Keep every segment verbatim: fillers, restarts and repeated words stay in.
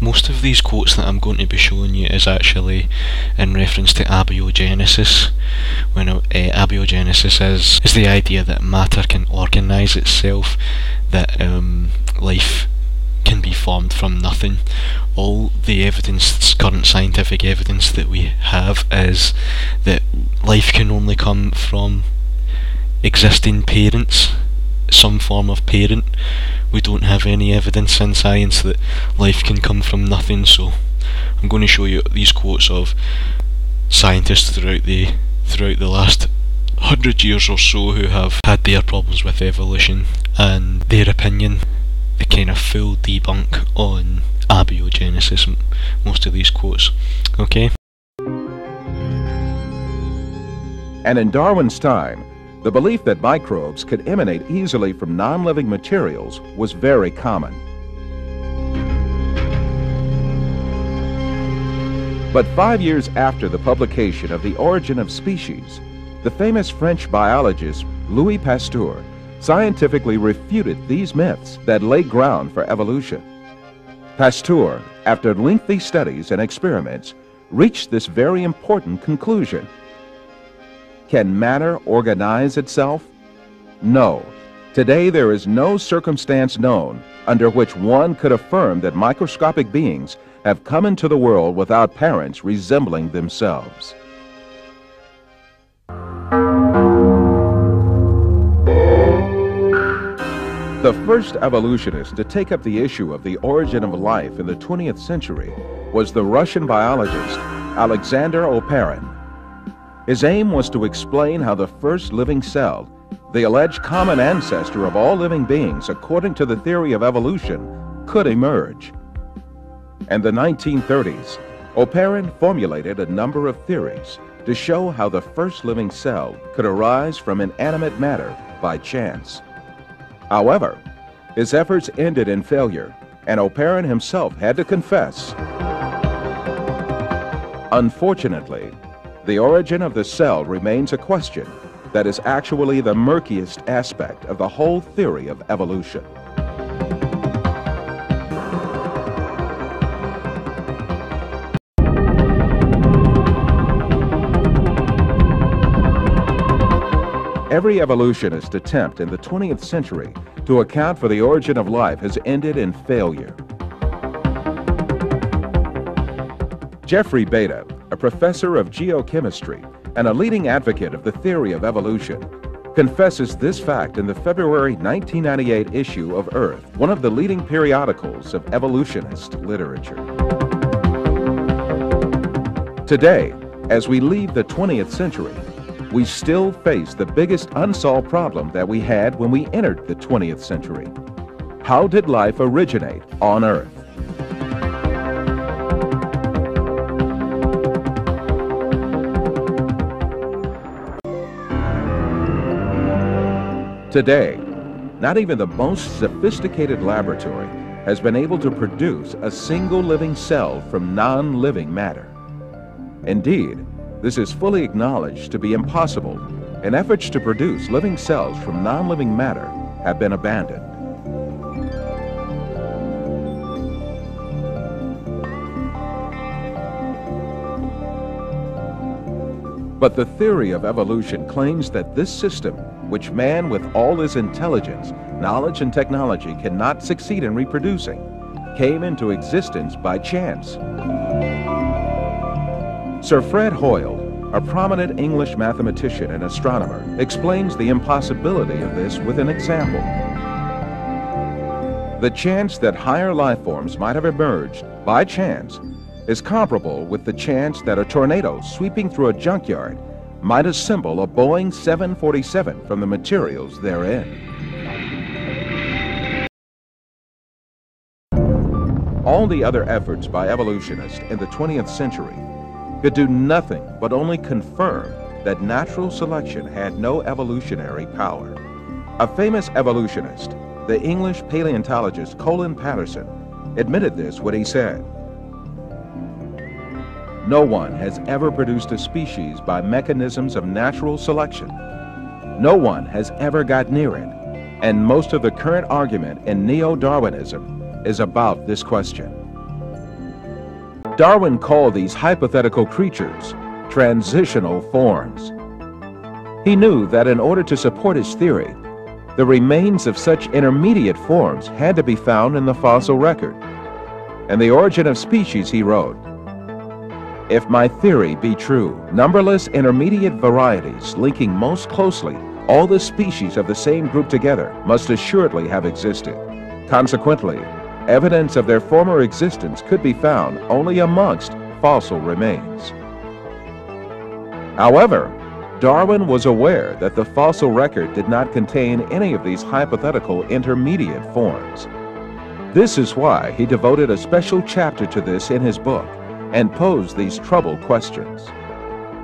most of these quotes that I'm going to be showing you is actually in reference to abiogenesis. When uh, abiogenesis is is the idea that matter can organise itself, that um, life can be formed from nothing. All the evidence, current scientific evidence that we have, is that life can only come from existing parents, some form of parent. We don't have any evidence in science that life can come from nothing, so I'm going to show you these quotes of scientists throughout the throughout the last hundred years or so who have had their problems with evolution and their opinion, the kind of full debunk on abiogenesis, most of these quotes. Okay? And in Darwin's time, the belief that microbes could emanate easily from non-living materials was very common. But five years after the publication of The Origin of Species, the famous French biologist Louis Pasteur scientifically refuted these myths that lay ground for evolution. Pasteur, after lengthy studies and experiments, reached this very important conclusion. Can matter organize itself? No. Today there is no circumstance known under which one could affirm that microscopic beings have come into the world without parents resembling themselves. The first evolutionist to take up the issue of the origin of life in the twentieth century was the Russian biologist Alexander Oparin. His aim was to explain how the first living cell, the alleged common ancestor of all living beings according to the theory of evolution, could emerge. In the nineteen thirties, Oparin formulated a number of theories to show how the first living cell could arise from inanimate matter by chance. However, his efforts ended in failure, and Oparin himself had to confess. Unfortunately, the origin of the cell remains a question that is actually the murkiest aspect of the whole theory of evolution. Every evolutionist attempt in the twentieth century to account for the origin of life has ended in failure. Jeffrey Beadle, a professor of geochemistry and a leading advocate of the theory of evolution, confesses this fact in the February nineteen ninety-eight issue of Earth, one of the leading periodicals of evolutionist literature. Today, as we leave the twentieth century, we still face the biggest unsolved problem that we had when we entered the twentieth century. How did life originate on Earth? Today, not even the most sophisticated laboratory has been able to produce a single living cell from non-living matter. Indeed, this is fully acknowledged to be impossible, and efforts to produce living cells from non-living matter have been abandoned. But the theory of evolution claims that this system, which man with all his intelligence, knowledge, and technology cannot succeed in reproducing, came into existence by chance. Sir Fred Hoyle, a prominent English mathematician and astronomer, explains the impossibility of this with an example. The chance that higher life forms might have emerged by chance is comparable with the chance that a tornado sweeping through a junkyard might assemble a Boeing seven forty-seven from the materials therein. All the other efforts by evolutionists in the twentieth century could do nothing but only confirm that natural selection had no evolutionary power. A famous evolutionist, the English paleontologist Colin Patterson, admitted this when he said, "No one has ever produced a species by mechanisms of natural selection. No one has ever got near it, and most of the current argument in Neo-Darwinism is about this question." Darwin called these hypothetical creatures transitional forms. He knew that in order to support his theory, the remains of such intermediate forms had to be found in the fossil record. In The Origin of Species, he wrote, "If my theory be true, numberless intermediate varieties linking most closely all the species of the same group together must assuredly have existed. Consequently, evidence of their former existence could be found only amongst fossil remains." However, Darwin was aware that the fossil record did not contain any of these hypothetical intermediate forms. This is why he devoted a special chapter to this in his book and posed these troubled questions.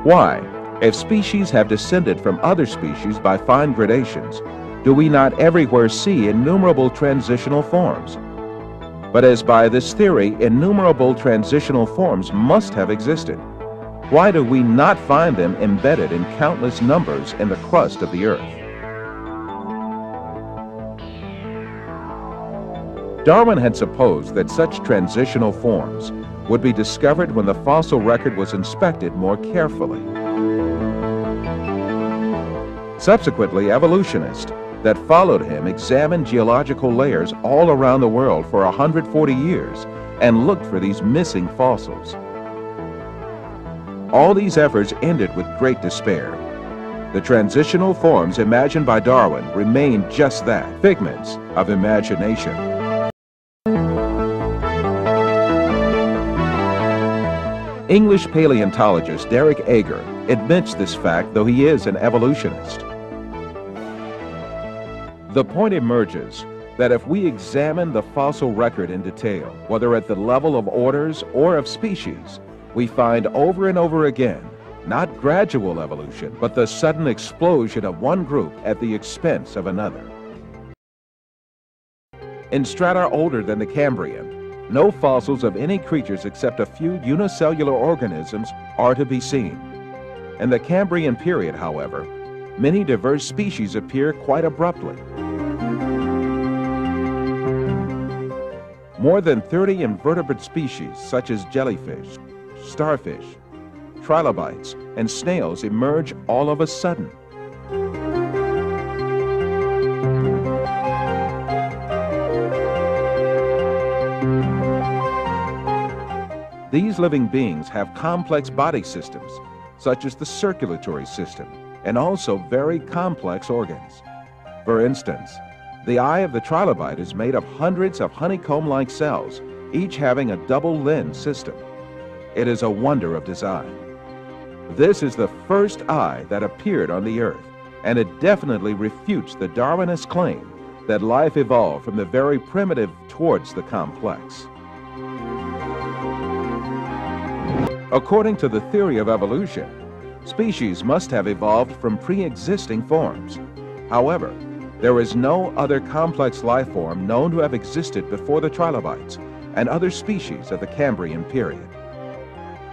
Why, if species have descended from other species by fine gradations, do we not everywhere see innumerable transitional forms? But as by this theory innumerable transitional forms must have existed, why do we not find them embedded in countless numbers in the crust of the earth? Darwin had supposed that such transitional forms would be discovered when the fossil record was inspected more carefully. Subsequently, evolutionists that followed him examined geological layers all around the world for one hundred forty years and looked for these missing fossils. All these efforts ended with great despair. The transitional forms imagined by Darwin remained just that, figments of imagination. English paleontologist Derek Ager admits this fact, though he is an evolutionist. The point emerges that if we examine the fossil record in detail, whether at the level of orders or of species, we find over and over again, not gradual evolution, but the sudden explosion of one group at the expense of another. In strata older than the Cambrian, no fossils of any creatures except a few unicellular organisms are to be seen. In the Cambrian period, however, many diverse species appear quite abruptly. More than thirty invertebrate species, such as jellyfish, starfish, trilobites, and snails emerge all of a sudden. These living beings have complex body systems, such as the circulatory system, and also very complex organs. For instance, the eye of the trilobite is made of hundreds of honeycomb-like cells, each having a double-lens system. It is a wonder of design. This is the first eye that appeared on the earth, and it definitely refutes the Darwinist claim that life evolved from the very primitive towards the complex. According to the theory of evolution, species must have evolved from pre-existing forms. However, there is no other complex life form known to have existed before the trilobites and other species of the Cambrian period.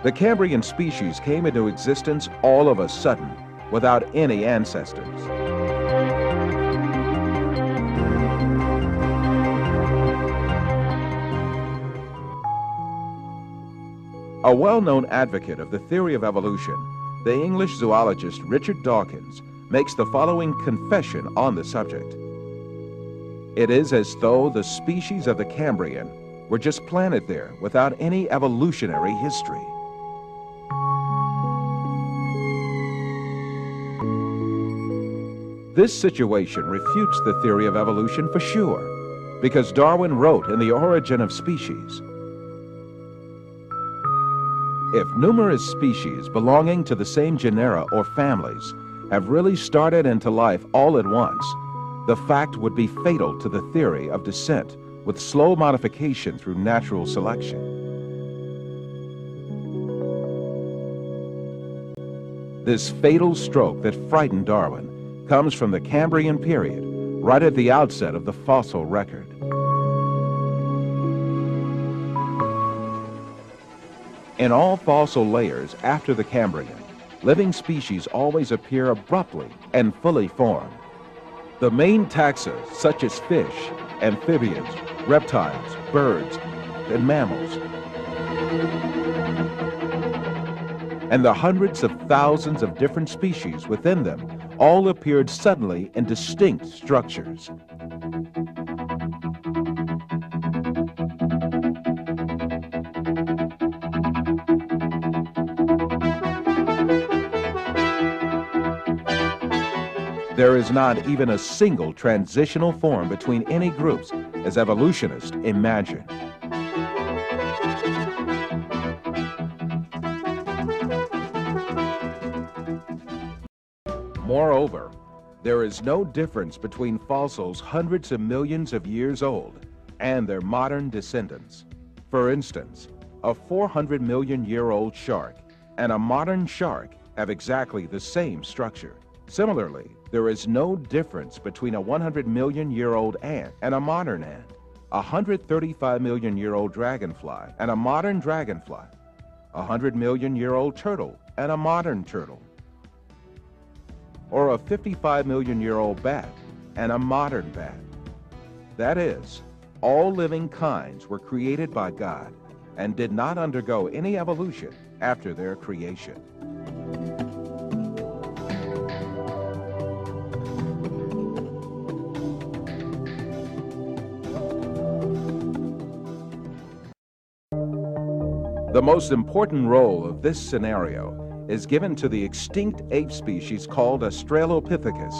The Cambrian species came into existence all of a sudden, without any ancestors. A well-known advocate of the theory of evolution, the English zoologist Richard Dawkins, makes the following confession on the subject. It is as though the species of the Cambrian were just planted there without any evolutionary history. This situation refutes the theory of evolution for sure, because Darwin wrote in The Origin of Species, "If numerous species belonging to the same genera or families have really started into life all at once, the fact would be fatal to the theory of descent with slow modification through natural selection." This fatal stroke that frightened Darwin comes from the Cambrian period, right at the outset of the fossil record. In all fossil layers after the Cambrian, living species always appear abruptly and fully formed. The main taxa, such as fish, amphibians, reptiles, birds, and mammals, and the hundreds of thousands of different species within them all appeared suddenly in distinct structures. There is not even a single transitional form between any groups, as evolutionists imagine. Moreover, there is no difference between fossils hundreds of millions of years old and their modern descendants. For instance, a four hundred million year old shark and a modern shark have exactly the same structure. Similarly, there is no difference between a one hundred million year old ant and a modern ant, a one hundred thirty-five million year old dragonfly and a modern dragonfly, a one hundred million year old turtle and a modern turtle, or a fifty-five million year old bat and a modern bat. That is, all living kinds were created by God and did not undergo any evolution after their creation. The most important role of this scenario is given to the extinct ape species called Australopithecus.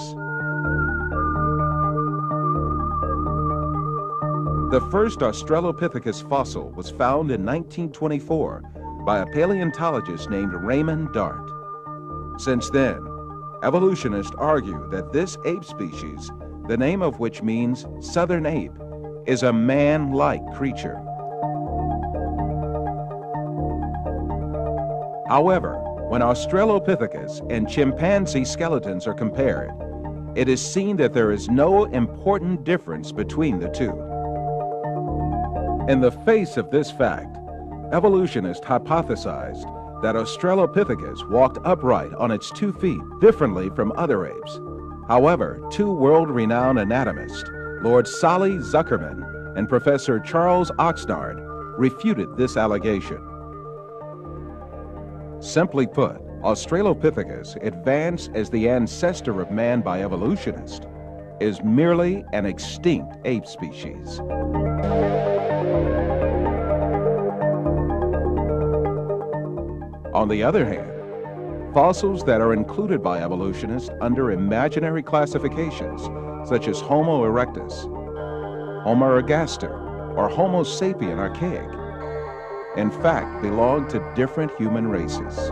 The first Australopithecus fossil was found in nineteen twenty-four by a paleontologist named Raymond Dart. Since then, evolutionists argue that this ape species, the name of which means southern ape, is a man-like creature. However, when Australopithecus and chimpanzee skeletons are compared, it is seen that there is no important difference between the two. In the face of this fact, evolutionists hypothesized that Australopithecus walked upright on its two feet differently from other apes. However, two world-renowned anatomists, Lord Solly Zuckerman and Professor Charles Oxnard, refuted this allegation. Simply put, Australopithecus, advanced as the ancestor of man by evolutionists, is merely an extinct ape species. On the other hand, fossils that are included by evolutionists under imaginary classifications, such as Homo erectus, Homo ergaster, or Homo sapien archaic, in fact, belong to different human races.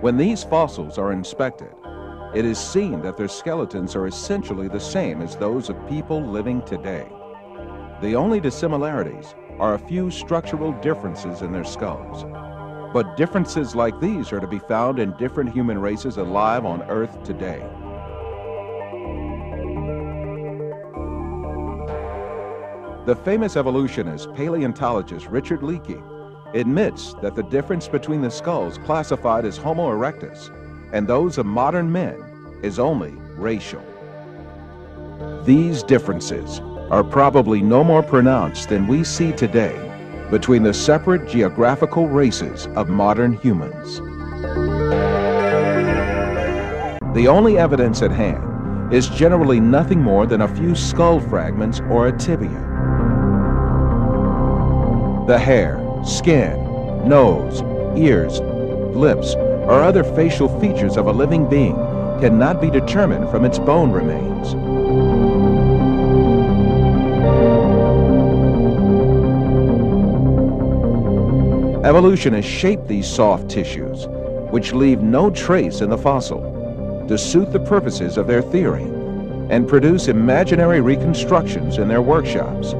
When these fossils are inspected, it is seen that their skeletons are essentially the same as those of people living today. The only dissimilarities are a few structural differences in their skulls. But differences like these are to be found in different human races alive on Earth today. The famous evolutionist paleontologist Richard Leakey admits that the difference between the skulls classified as Homo erectus and those of modern men is only racial. These differences are probably no more pronounced than we see today between the separate geographical races of modern humans. The only evidence at hand is generally nothing more than a few skull fragments or a tibia. The hair, skin, nose, ears, lips, or other facial features of a living being cannot be determined from its bone remains. Evolutionists shape these soft tissues, which leave no trace in the fossil, to suit the purposes of their theory and produce imaginary reconstructions in their workshops.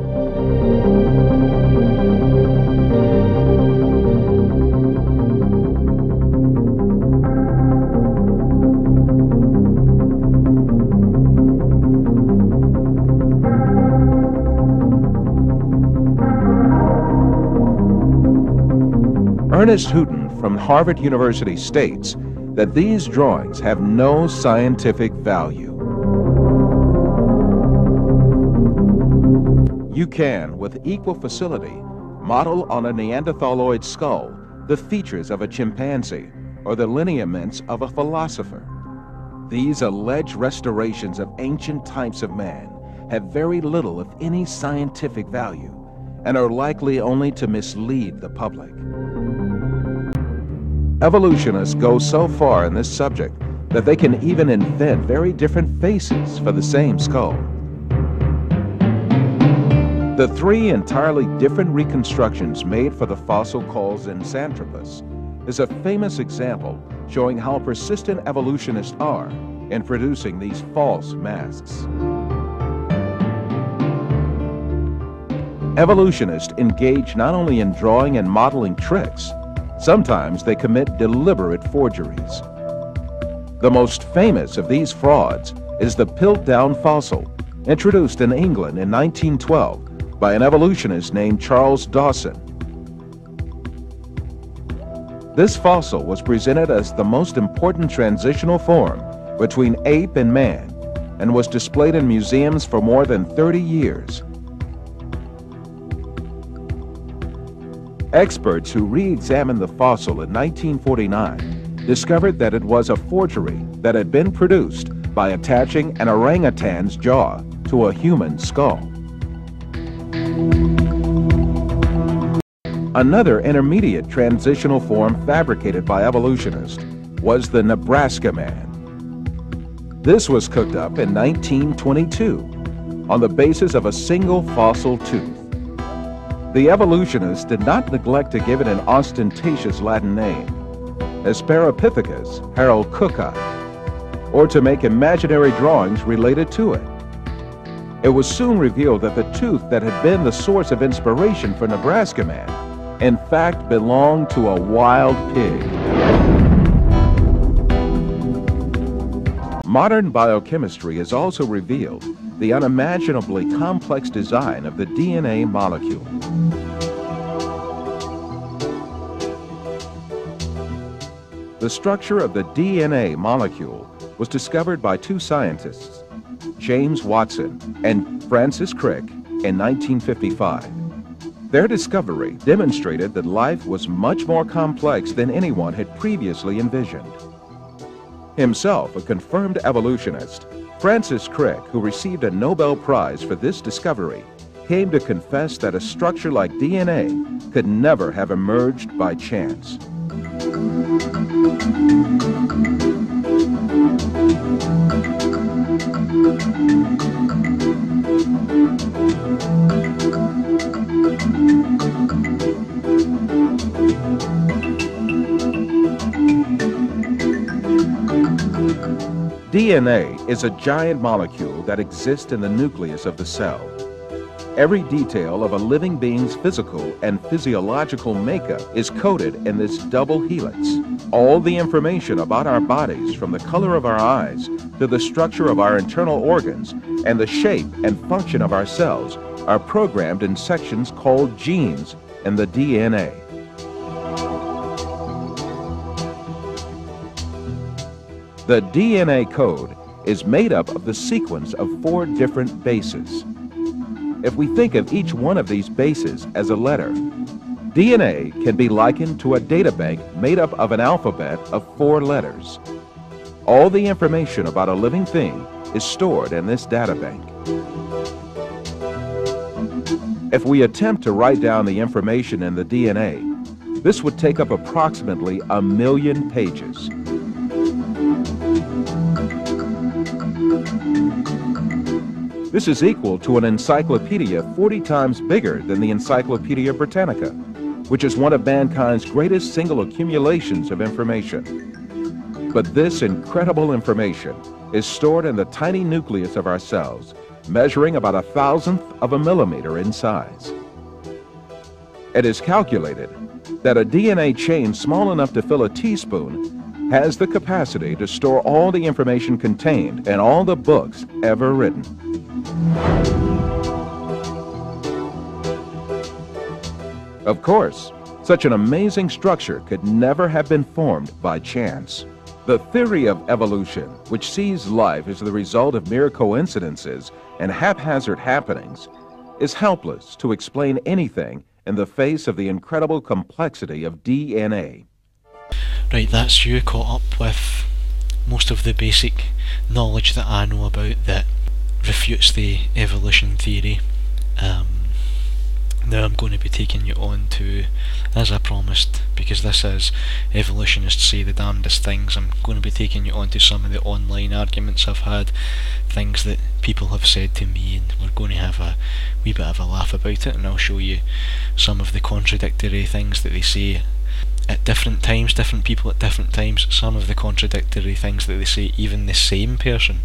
Ernest Hooton from Harvard University states that these drawings have no scientific value. You can, with equal facility, model on a Neanderthaloid skull the features of a chimpanzee or the lineaments of a philosopher. These alleged restorations of ancient types of man have very little, if any, scientific value and are likely only to mislead the public. Evolutionists go so far in this subject that they can even invent very different faces for the same skull. The three entirely different reconstructions made for the fossil called Sinanthropus is a famous example showing how persistent evolutionists are in producing these false masks. Evolutionists engage not only in drawing and modeling tricks, sometimes they commit deliberate forgeries. The most famous of these frauds is the Piltdown fossil, introduced in England in nineteen twelve by an evolutionist named Charles Dawson. This fossil was presented as the most important transitional form between ape and man and was displayed in museums for more than thirty years. Experts who re-examined the fossil in nineteen forty-nine discovered that it was a forgery that had been produced by attaching an orangutan's jaw to a human skull. Another intermediate transitional form fabricated by evolutionists was the Nebraska man. This was cooked up in nineteen twenty-two on the basis of a single fossil tooth. The evolutionists did not neglect to give it an ostentatious Latin name, Hesperopithecus Harold Cookeye, or to make imaginary drawings related to it. It was soon revealed that the tooth that had been the source of inspiration for Nebraska Man, in fact, belonged to a wild pig. Modern biochemistry has also revealed the unimaginably complex design of the D N A molecule. The structure of the D N A molecule was discovered by two scientists, James Watson and Francis Crick, in nineteen fifty-five. Their discovery demonstrated that life was much more complex than anyone had previously envisioned. Himself a confirmed evolutionist, Francis Crick, who received a Nobel Prize for this discovery, came to confess that a structure like D N A could never have emerged by chance. D N A is a giant molecule that exists in the nucleus of the cell. Every detail of a living being's physical and physiological makeup is coded in this double helix. All the information about our bodies, from the color of our eyes to the structure of our internal organs and the shape and function of our cells, are programmed in sections called genes in the D N A. The D N A code is made up of the sequence of four different bases. If we think of each one of these bases as a letter, D N A can be likened to a databank made up of an alphabet of four letters. All the information about a living thing is stored in this databank. If we attempt to write down the information in the D N A, this would take up approximately a million pages. This is equal to an encyclopedia forty times bigger than the Encyclopedia Britannica, which is one of mankind's greatest single accumulations of information. But this incredible information is stored in the tiny nucleus of our cells, measuring about a thousandth of a millimeter in size. It is calculated that a D N A chain small enough to fill a teaspoon has the capacity to store all the information contained in all the books ever written. Of course, such an amazing structure could never have been formed by chance. The theory of evolution, which sees life as the result of mere coincidences and haphazard happenings, is helpless to explain anything in the face of the incredible complexity of D N A. Right, that's you caught up with most of the basic knowledge that I know about that refutes the evolution theory. Um, now I'm going to be taking you on to, as I promised, because this is evolutionists say the damnedest things, I'm going to be taking you on to some of the online arguments I've had, things that people have said to me, and we're going to have a wee bit of a laugh about it, and I'll show you some of the contradictory things that they say at different times, different people at different times, some of the contradictory things that they say, even the same person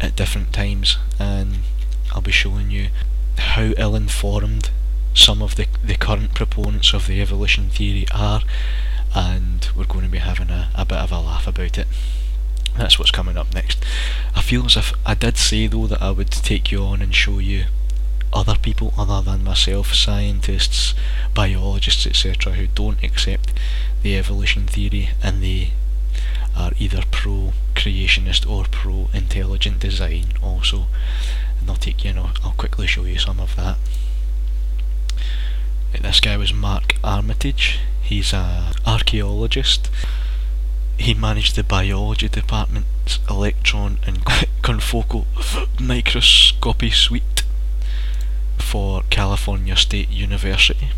at different times, and I'll be showing you how ill-informed some of the, the current proponents of the evolution theory are, and we're going to be having a, a bit of a laugh about it. That's what's coming up next. I feel as if I did say though that I would take you on and show you other people other than myself, scientists, biologists, et cetera, who don't accept the evolution theory, and they are either pro-creationist or pro-intelligent design also. And I'll take you in, I'll quickly show you some of that. This guy was Mark Armitage, he's an archaeologist. He managed the biology department's electron and confocal microscopy suite for California State University.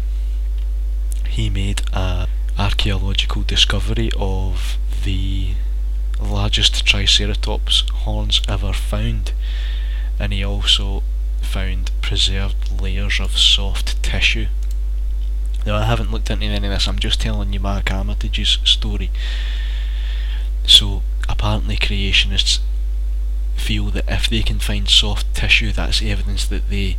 He made an archaeological discovery of the largest Triceratops horns ever found, and he also found preserved layers of soft tissue. Now, I haven't looked into any of this, I'm just telling you Mark Armitage's story. So apparently creationists feel that if they can find soft tissue, that's evidence that the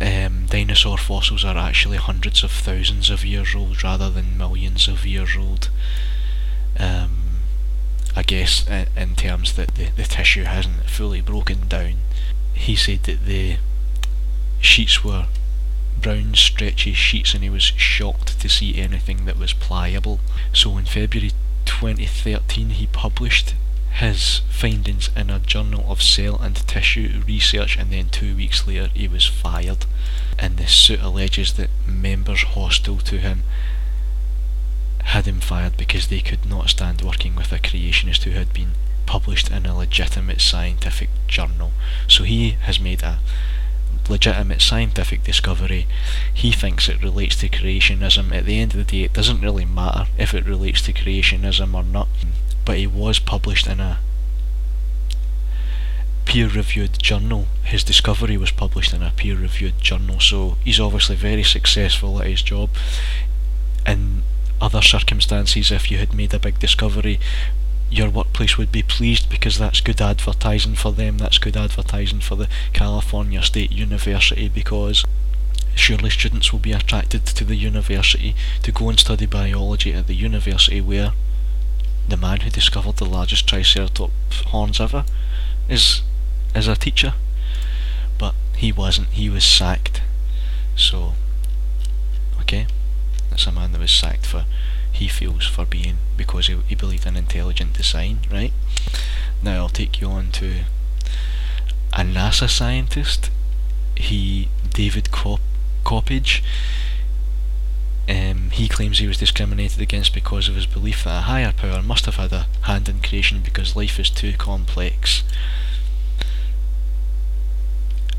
um, dinosaur fossils are actually hundreds of thousands of years old rather than millions of years old. Um, I guess in, in terms that the, the tissue hasn't fully broken down. He said that the sheets were brown stretchy sheets and he was shocked to see anything that was pliable. So in February twenty thirteen he published his findings in a journal of cell and tissue research, and then two weeks later he was fired, and the suit alleges that members hostile to him had him fired because they could not stand working with a creationist who had been published in a legitimate scientific journal. So he has made a legitimate scientific discovery, he thinks it relates to creationism. At the end of the day, it doesn't really matter if it relates to creationism or not, but he was published in a peer-reviewed journal, his discovery was published in a peer-reviewed journal, so he's obviously very successful at his job. In other circumstances, if you had made a big discovery, your workplace would be pleased because that's good advertising for them, that's good advertising for the California State University, because surely students will be attracted to the university to go and study biology at the university where the man who discovered the largest Triceratops horns ever is, is a teacher. But he wasn't, he was sacked. So, okay, that's a man that was sacked for, he feels, for being, because he, he believed in intelligent design, right? Now I'll take you on to a NASA scientist, he, David Cop Coppage, um, he claims he was discriminated against because of his belief that a higher power must have had a hand in creation because life is too complex,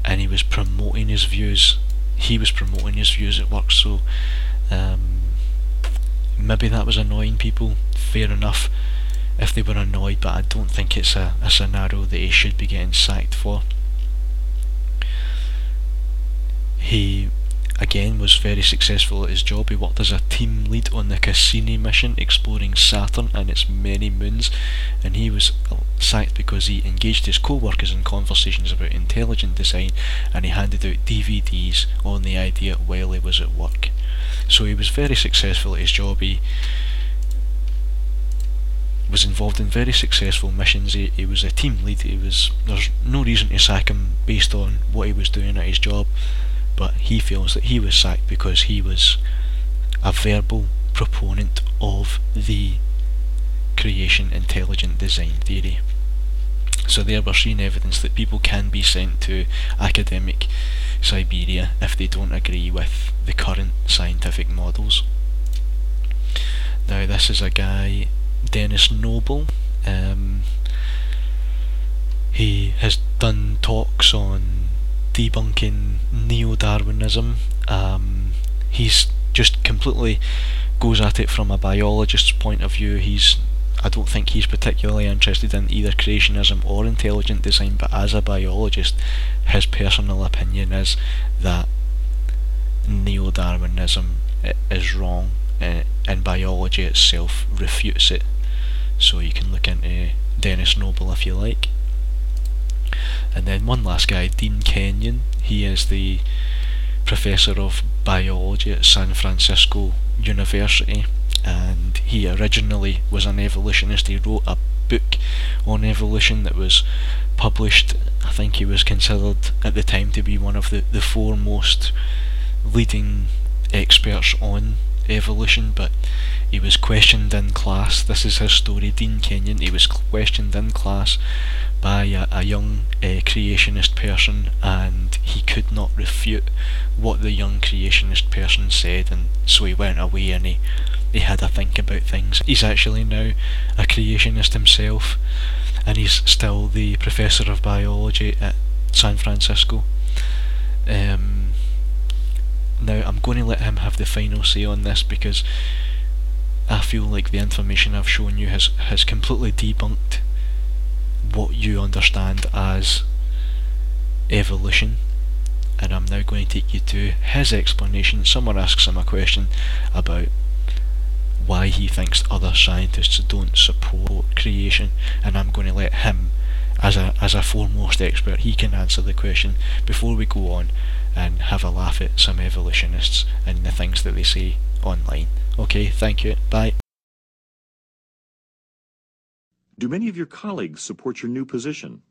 and he was promoting his views, he was promoting his views at work, so um, maybe that was annoying people, fair enough if they were annoyed, but I don't think it's a, a scenario that he should be getting sacked for. He again was very successful at his job, he worked as a team lead on the Cassini mission exploring Saturn and its many moons, and he was sacked because he engaged his co-workers in conversations about intelligent design and he handed out D V Ds on the idea while he was at work. So he was very successful at his job, he was involved in very successful missions, he, he was a team lead, he was, there's no reason to sack him based on what he was doing at his job, but he feels that he was sacked because he was a verbal proponent of the creation intelligent design theory. So there we're seeing evidence that people can be sent to academic Siberia if they don't agree with the current scientific models. Now this is a guy, Dennis Noble. Um, he has done talks on debunking Neo-Darwinism. Um, he's just completely goes at it from a biologist's point of view. He's I don't think he's particularly interested in either creationism or intelligent design, but as a biologist, his personal opinion is that Neo-Darwinism is wrong, uh, and biology itself refutes it. So you can look into Dennis Noble if you like. And then one last guy, Dean Kenyon. He is the professor of biology at San Francisco University, and he originally was an evolutionist. He wrote a book on evolution that was published. I think he was considered at the time to be one of the, the foremost leading experts on evolution, but he was questioned in class. This is his story, Dean Kenyon. He was questioned in class by a, a young uh, creationist person, and he could not refute what the young creationist person said, and so he went away and he, he had a think about things. He's actually now a creationist himself, and he's still the professor of biology at San Francisco. Um, Now I'm going to let him have the final say on this, because I feel like the information I've shown you has, has completely debunked what you understand as evolution, and I'm now going to take you to his explanation. Someone asks him a question about why he thinks other scientists don't support creation, and I'm going to let him, as a, as a foremost expert, he can answer the question before we go on and have a laugh at some evolutionists and the things that they say online. Okay, thank you. Bye. Do many of your colleagues support your new position?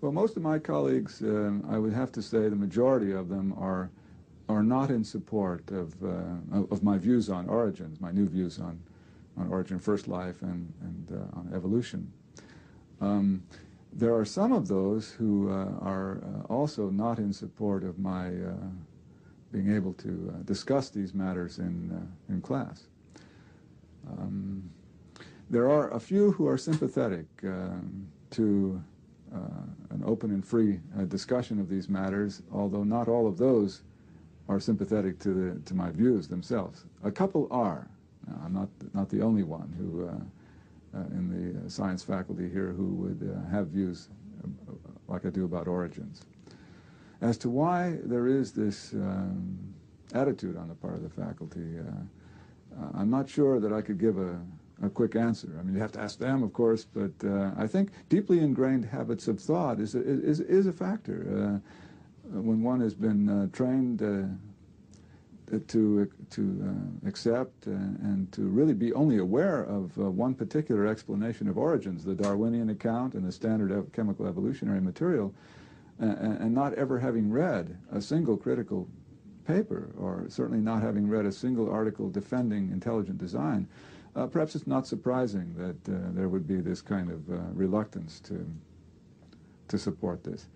Well, most of my colleagues, uh, I would have to say the majority of them are are not in support of, uh, of my views on origins, my new views on, on origin, first life, and, and uh, on evolution. Um, There are some of those who uh, are uh, also not in support of my uh, being able to uh, discuss these matters in, uh, in class. Um, there are a few who are sympathetic uh, to uh, an open and free uh, discussion of these matters, although not all of those are sympathetic to, the, to my views themselves. A couple are. Now, I'm not, not the only one who uh, Uh, in the uh, science faculty here who would uh, have views uh, like I do about origins. As to why there is this um, attitude on the part of the faculty, uh, uh, I'm not sure that I could give a, a quick answer. I mean, you have to ask them, of course, but uh, I think deeply ingrained habits of thought is a, is, is a factor. Uh, when one has been uh, trained uh, to to uh, accept uh, and to really be only aware of uh, one particular explanation of origins, the Darwinian account and the standard of chemical evolutionary material, uh, and not ever having read a single critical paper, or certainly not having read a single article defending intelligent design, uh, perhaps it's not surprising that uh, there would be this kind of uh, reluctance to to support this.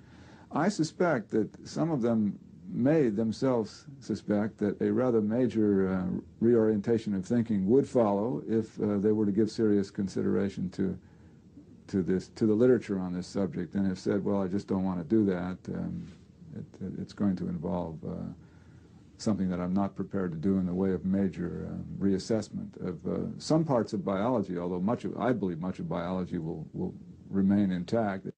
I suspect that some of them may themselves suspect that a rather major uh, reorientation of thinking would follow if uh, they were to give serious consideration to to this to the literature on this subject, and have said, well, I just don't want to do that. Um, it, it's going to involve uh, something that I'm not prepared to do in the way of major um, reassessment of uh, some parts of biology, although much of I believe much of biology will will remain intact.